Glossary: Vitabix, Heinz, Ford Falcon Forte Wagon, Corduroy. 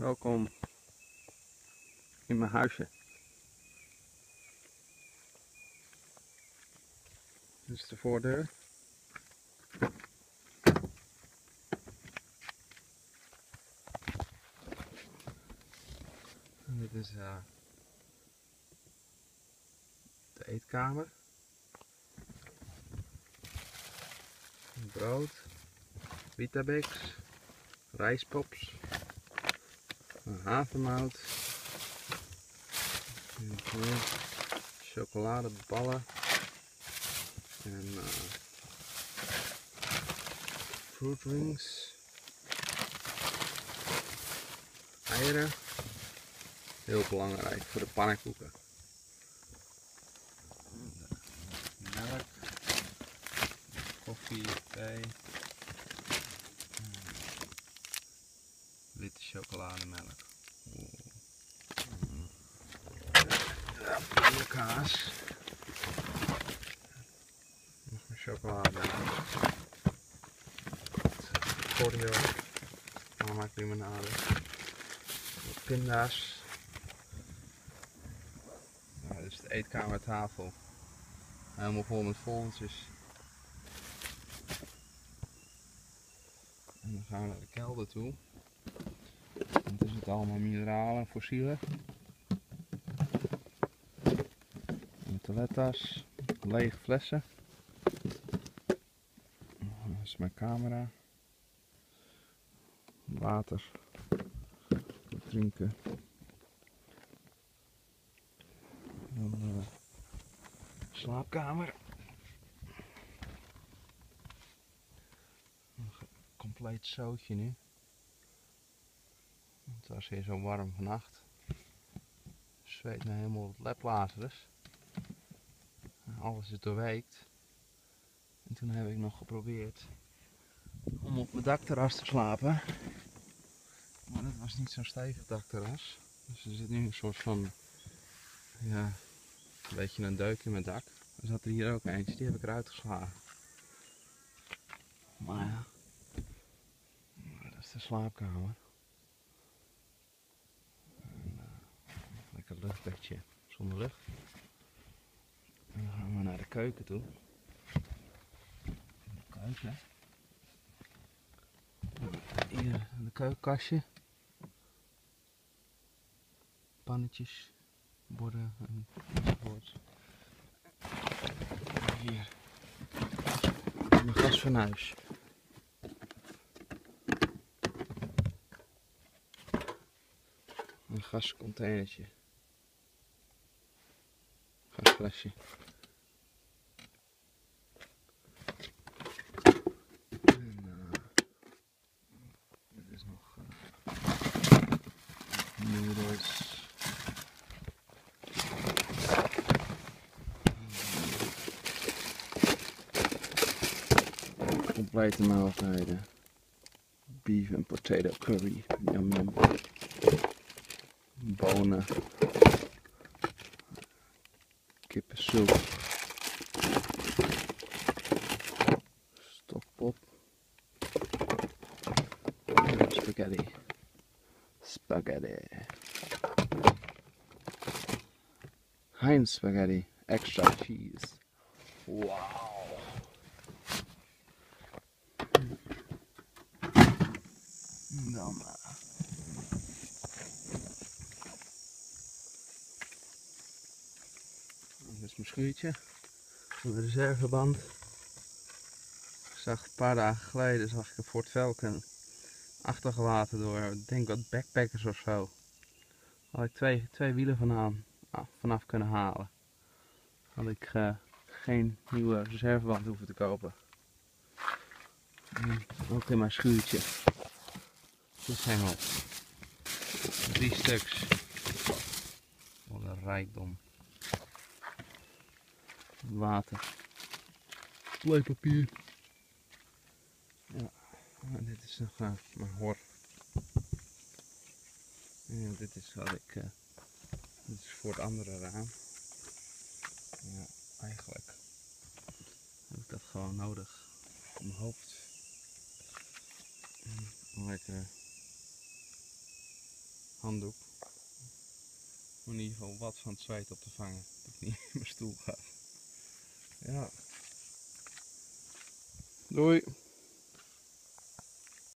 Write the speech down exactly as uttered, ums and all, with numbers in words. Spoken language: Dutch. Welkom in mijn huisje. Dit is de voordeur. En dit is uh, de eetkamer. Brood, Vitabix, rijstpops, havermout, chocoladeballen en uh, fruit rings, eieren, heel belangrijk voor de pannenkoeken. Koffie, thee, witte chocolademelk, kaas, nog een chocolademelk, Corduroy, mama maakt limonade, pinda's. Nou, dit is de eetkamertafel, helemaal vol met volgeltjes. En dan gaan we naar de kelder toe. Het is het allemaal mineralen, fossielen. Een toilettas, lege flessen. Dat is mijn camera. Water. Drinken. En dan de slaapkamer. Compleet zootje nu, want het was hier zo warm vannacht. Zweet me helemaal op het leplazerus. Alles is doorweekt. En toen heb ik nog geprobeerd om op mijn dakterras te slapen, maar dat was niet zo'n stevig dakterras. Dus er zit nu een soort van, ja, een beetje een deuk in mijn dak. Er zat er hier ook eentje, die heb ik eruit geslagen. Maar ja. De slaapkamer. En, uh, lekker luchtbedje zonder lucht. En dan gaan we naar de keuken toe. De keuken. Hier de keukenkastje. Pannetjes, borden enzovoort. En hier mijn gasfornuis. Een gascontainertje, gasflesje. En uh, dit is nog uh, noedels. Uh, complete maaltijden. Beef en potato curry. Yum yum. Bonen, kippensoep, stokpop, spaghetti, spaghetti, Heinz spaghetti, extra cheese. Wow. No man. Dit is mijn schuurtje, een reserveband. Ik zag een paar dagen geleden zag ik een Ford Falcon achtergelaten door, ik denk wat backpackers of zo. Had ik twee, twee wielen vandaan, ah, vanaf kunnen halen. Had ik uh, geen nieuwe reserveband hoeven te kopen. En ook in mijn schuurtje. Dit zijn wel drie stuks. Wat een rijkdom. Water, kleepapier. Ja, en dit is nog uh, mijn hor. En dit is wat ik. Uh, dit is voor het andere raam. Ja, eigenlijk heb ik dat gewoon nodig op mijn hoofd. Een lekkere handdoek. Om in ieder geval wat van het zweet op te vangen. Dat ik niet in mijn stoel ga. Ja. Doei.